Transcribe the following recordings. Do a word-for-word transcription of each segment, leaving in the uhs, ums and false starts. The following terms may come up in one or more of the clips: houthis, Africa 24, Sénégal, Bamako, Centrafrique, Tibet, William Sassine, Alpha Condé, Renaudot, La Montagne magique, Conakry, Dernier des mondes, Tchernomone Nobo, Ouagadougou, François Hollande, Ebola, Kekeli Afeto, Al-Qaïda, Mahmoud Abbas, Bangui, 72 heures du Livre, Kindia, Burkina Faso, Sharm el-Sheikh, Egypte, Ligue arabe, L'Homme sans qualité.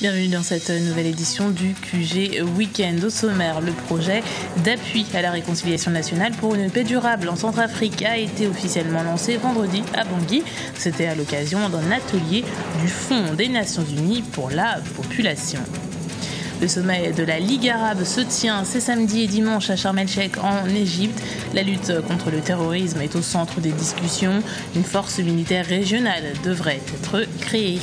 Bienvenue dans cette nouvelle édition du Q G Weekend. Au sommaire, le projet d'appui à la réconciliation nationale pour une paix durable en Centrafrique a été officiellement lancé vendredi à Bangui. C'était à l'occasion d'un atelier du Fonds des Nations Unies pour la population. Le sommet de la Ligue arabe se tient ces samedis et dimanches à Sharm el-Sheikh en Égypte. La lutte contre le terrorisme est au centre des discussions. Une force militaire régionale devrait être créée.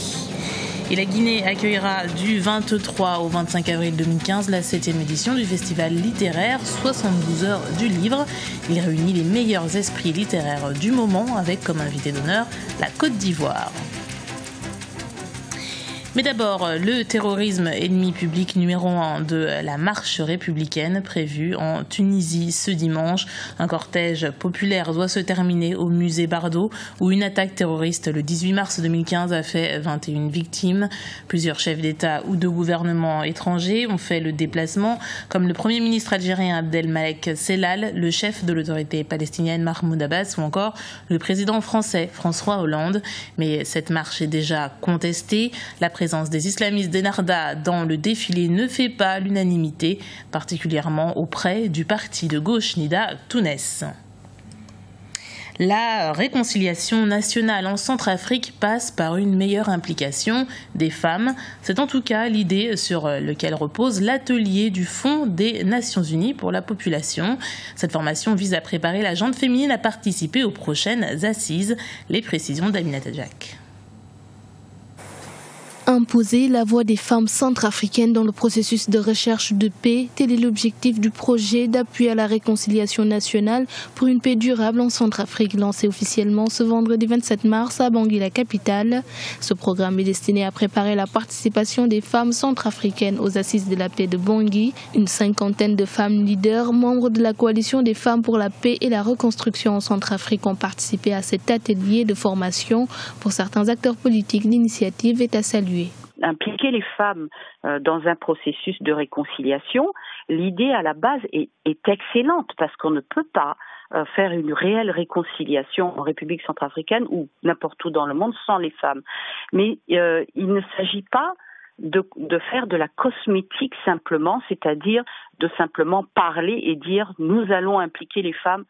Et la Guinée accueillera du vingt-trois au vingt-cinq avril deux mille quinze la septième édition du festival littéraire soixante-douze heures du livre. Il réunit les meilleurs esprits littéraires du moment avec comme invité d'honneur la Côte d'Ivoire. Mais d'abord, le terrorisme, ennemi public numéro un de la marche républicaine prévue en Tunisie ce dimanche. Un cortège populaire doit se terminer au musée Bardo, où une attaque terroriste le dix-huit mars deux mille quinze a fait vingt et une victimes. Plusieurs chefs d'État ou de gouvernements étrangers ont fait le déplacement, comme le Premier ministre algérien Abdelmalek Selal, le chef de l'autorité palestinienne Mahmoud Abbas ou encore le président français François Hollande. Mais cette marche est déjà contestée. La La présence des islamistes d'Ennahda dans le défilé ne fait pas l'unanimité, particulièrement auprès du parti de gauche Nida Tounes. La réconciliation nationale en Centrafrique passe par une meilleure implication des femmes. C'est en tout cas l'idée sur laquelle repose l'atelier du Fonds des Nations Unies pour la population. Cette formation vise à préparer la gente féminine à participer aux prochaines assises. Les précisions d'Aminata Jack. Imposer la voix des femmes centrafricaines dans le processus de recherche de paix, tel est l'objectif du projet d'appui à la réconciliation nationale pour une paix durable en Centrafrique, lancé officiellement ce vendredi vingt-sept mars à Bangui, la capitale. Ce programme est destiné à préparer la participation des femmes centrafricaines aux assises de la paix de Bangui. Une cinquantaine de femmes leaders, membres de la coalition des femmes pour la paix et la reconstruction en Centrafrique, ont participé à cet atelier de formation. Pour certains acteurs politiques, l'initiative est à saluer. Impliquer les femmes dans un processus de réconciliation, l'idée à la base est, est excellente parce qu'on ne peut pas faire une réelle réconciliation en République centrafricaine ou n'importe où dans le monde sans les femmes. Mais euh, il ne s'agit pas de, de faire de la cosmétique simplement, c'est-à-dire de simplement parler et dire « nous allons impliquer les femmes »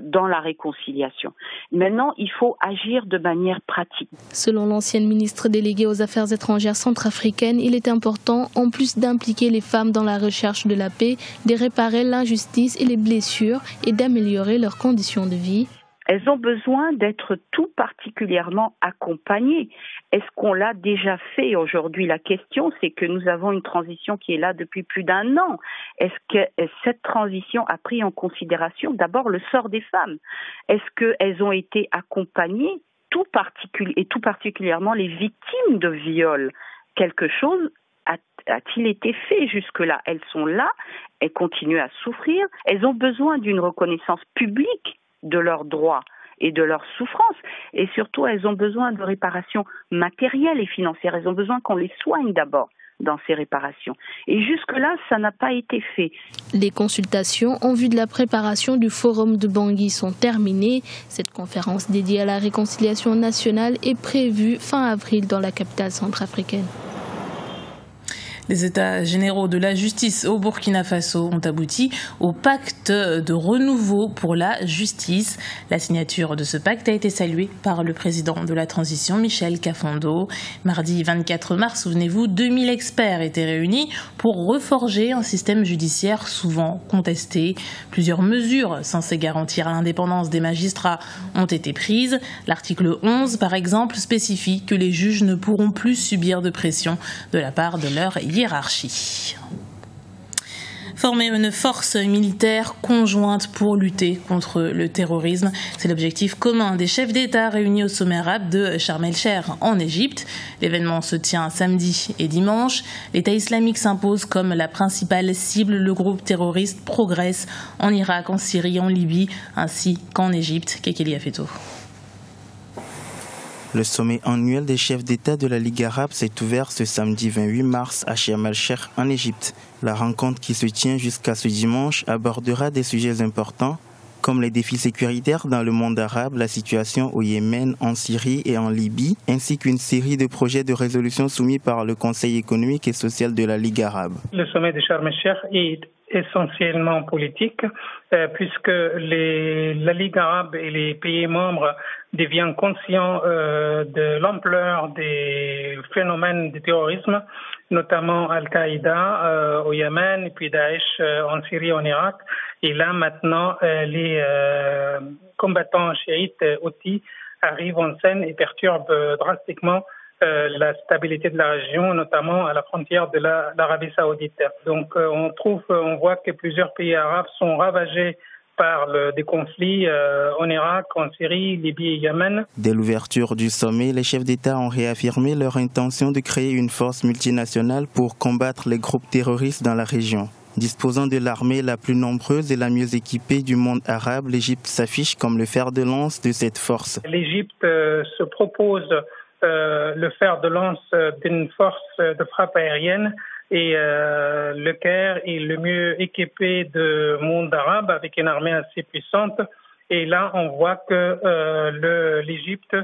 dans la réconciliation. Maintenant, il faut agir de manière pratique. Selon l'ancienne ministre déléguée aux Affaires étrangères centrafricaines, il est important, en plus d'impliquer les femmes dans la recherche de la paix, de réparer l'injustice et les blessures et d'améliorer leurs conditions de vie. Elles ont besoin d'être tout particulièrement accompagnées. Est-ce qu'on l'a déjà fait aujourd'hui? La question, c'est que nous avons une transition qui est là depuis plus d'un an. Est-ce que cette transition a pris en considération d'abord le sort des femmes? Est-ce qu'elles ont été accompagnées, tout particuli- et tout particulièrement les victimes de viol? Quelque chose a-t-il été fait jusque-là? Elles sont là, elles continuent à souffrir, elles ont besoin d'une reconnaissance publique de leurs droits et de leurs souffrances, et surtout elles ont besoin de réparations matérielles et financières, elles ont besoin qu'on les soigne d'abord dans ces réparations. Et jusque-là, ça n'a pas été fait. Les consultations en vue de la préparation du forum de Bangui sont terminées. Cette conférence dédiée à la réconciliation nationale est prévue fin avril dans la capitale centrafricaine. Les États généraux de la justice au Burkina Faso ont abouti au pacte de renouveau pour la justice. La signature de ce pacte a été saluée par le président de la transition, Michel Kafando. Mardi vingt-quatre mars, souvenez-vous, deux mille experts étaient réunis pour reforger un système judiciaire souvent contesté. Plusieurs mesures censées garantir l'indépendance des magistrats ont été prises. L'article onze, par exemple, spécifie que les juges ne pourront plus subir de pression de la part de leur hiérarchie. Former une force militaire conjointe pour lutter contre le terrorisme, c'est l'objectif commun des chefs d'État réunis au sommet arabe de Sharm el-Sheikh en Égypte. L'événement se tient samedi et dimanche. L'État islamique s'impose comme la principale cible. Le groupe terroriste progresse en Irak, en Syrie, en Libye, ainsi qu'en Égypte. Kekeli Afeto. Le sommet annuel des chefs d'État de la Ligue arabe s'est ouvert ce samedi vingt-huit mars à Sharm el-Sheikh en Égypte. La rencontre qui se tient jusqu'à ce dimanche abordera des sujets importants comme les défis sécuritaires dans le monde arabe, la situation au Yémen, en Syrie et en Libye, ainsi qu'une série de projets de résolution soumis par le Conseil économique et social de la Ligue arabe. Le sommet de Sharm el-Sheikh est essentiellement politique, euh, puisque les, la Ligue arabe et les pays membres deviennent conscients euh, de l'ampleur des phénomènes de terrorisme, notamment Al-Qaïda euh, au Yémen, et puis Daesh euh, en Syrie, en Irak. Et là, maintenant, euh, les euh, combattants chiites houthis arrivent en scène et perturbent euh, drastiquement Euh, la stabilité de la région, notamment à la frontière de l'Arabie saoudite. Donc euh, on trouve, on voit que plusieurs pays arabes sont ravagés par le, des conflits euh, en Irak, en Syrie, Libye et Yémen. Dès l'ouverture du sommet, les chefs d'État ont réaffirmé leur intention de créer une force multinationale pour combattre les groupes terroristes dans la région. Disposant de l'armée la plus nombreuse et la mieux équipée du monde arabe, l'Égypte s'affiche comme le fer de lance de cette force. L'Égypte euh, se propose Euh, le fer de lance d'une force de frappe aérienne et euh, le Caire est le mieux équipé du monde arabe avec une armée assez puissante. Et là, on voit que euh, l'Égypte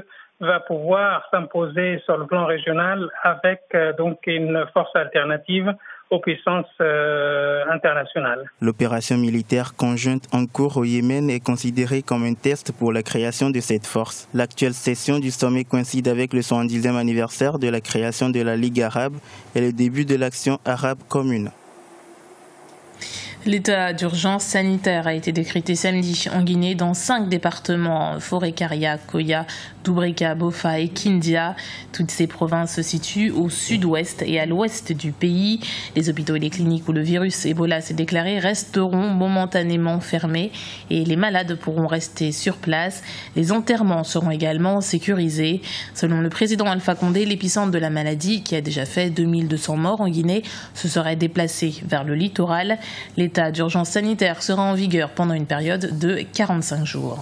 va pouvoir s'imposer sur le plan régional avec euh, donc une force alternative aux puissances euh, internationales. L'opération militaire conjointe en cours au Yémen est considérée comme un test pour la création de cette force. L'actuelle session du sommet coïncide avec le soixante-dixième anniversaire de la création de la Ligue arabe et le début de l'action arabe commune. L'état d'urgence sanitaire a été décrété samedi en Guinée dans cinq départements, Forêt-Caria, Koya, Doubrika, Bofa et Kindia. Toutes ces provinces se situent au sud-ouest et à l'ouest du pays. Les hôpitaux et les cliniques où le virus Ebola s'est déclaré resteront momentanément fermés et les malades pourront rester sur place. Les enterrements seront également sécurisés. Selon le président Alpha Condé, l'épicentre de la maladie, qui a déjà fait deux mille deux cents morts en Guinée, se serait déplacé vers le littoral. Les L'état d'urgence sanitaire sera en vigueur pendant une période de quarante-cinq jours.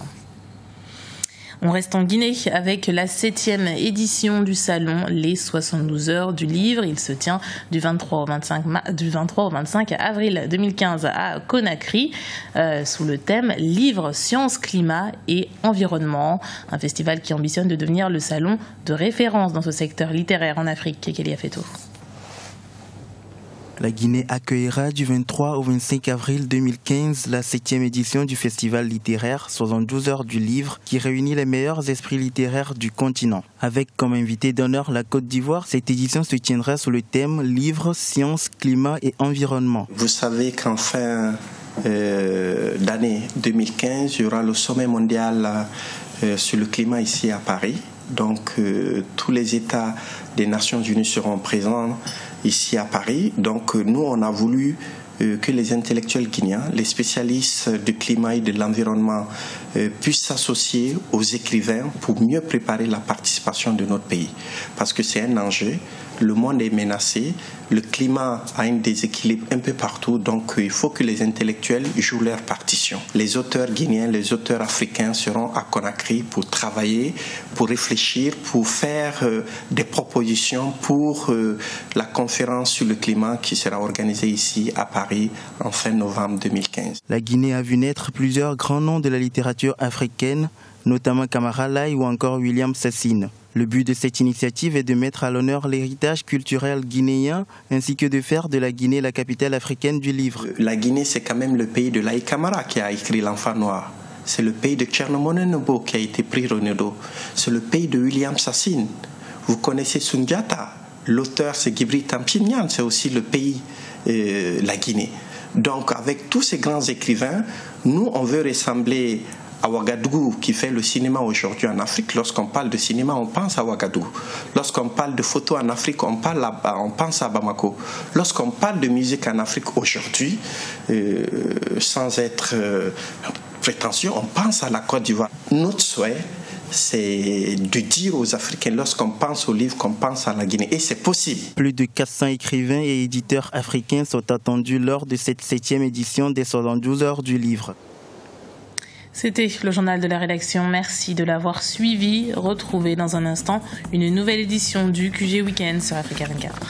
On reste en Guinée avec la septième édition du salon Les soixante-douze heures du livre. Il se tient du vingt-trois au vingt-cinq avril deux mille quinze à Conakry euh, sous le thème « Livres, sciences, climat et environnement ». Un festival qui ambitionne de devenir le salon de référence dans ce secteur littéraire en Afrique. Kekeli Afeto. La Guinée accueillera du vingt-trois au vingt-cinq avril deux mille quinze la septième édition du festival littéraire soixante-douze heures du livre qui réunit les meilleurs esprits littéraires du continent. Avec comme invité d'honneur la Côte d'Ivoire, cette édition se tiendra sous le thème « Livres, sciences, climat et environnement ». Vous savez qu'en fin euh, d'année deux mille quinze, il y aura le sommet mondial euh, sur le climat ici à Paris. Donc euh, tous les États des Nations Unies seront présents ici à Paris. Donc euh, nous, on a voulu euh, que les intellectuels guinéens, les spécialistes du climat et de l'environnement euh, puissent s'associer aux écrivains pour mieux préparer la participation de notre pays. Parce que c'est un enjeu, le monde est menacé, le climat a un déséquilibre un peu partout, donc euh, il faut que les intellectuels jouent leur partition. Les auteurs guinéens, les auteurs africains seront à Conakry pour travailler, pour réfléchir, pour faire euh, des propositions pour euh, la conférence sur le climat qui sera organisée ici à Paris en fin novembre deux mille quinze. La Guinée a vu naître plusieurs grands noms de la littérature africaine, notamment Camara Laye ou encore William Sassine. Le but de cette initiative est de mettre à l'honneur l'héritage culturel guinéen ainsi que de faire de la Guinée la capitale africaine du livre. La Guinée, c'est quand même le pays de Laye Camara qui a écrit L'Enfant Noir. C'est le pays de Tchernomone Nobo qui a été pris Renaudot. C'est le pays de William Sassine. Vous connaissez Sundiata. L'auteur, c'est Guibri Tampignan. C'est aussi le pays, euh, la Guinée. Donc, avec tous ces grands écrivains, nous, on veut ressembler à Ouagadougou qui fait le cinéma aujourd'hui en Afrique. Lorsqu'on parle de cinéma, on pense à Ouagadougou. Lorsqu'on parle de photo en Afrique, on, parle à, on pense à Bamako. Lorsqu'on parle de musique en Afrique aujourd'hui, euh, sans être euh, prétentieux, on pense à la Côte d'Ivoire. Notre souhait, c'est de dire aux Africains, lorsqu'on pense au livre, qu'on pense à la Guinée. Et c'est possible. Plus de quatre cents écrivains et éditeurs africains sont attendus lors de cette septième édition des soixante-douze heures du livre. C'était le journal de la rédaction. Merci de l'avoir suivi. Retrouvez dans un instant une nouvelle édition du Q G Weekend sur Africa vingt-quatre.